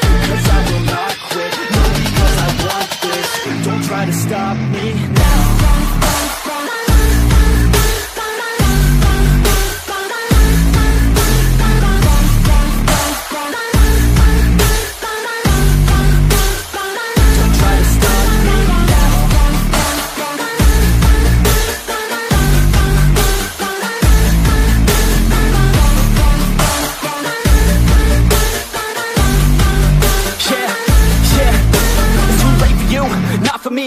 cause I will not quit. No, because I want this, don't try to stop me now.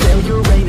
Failure ain't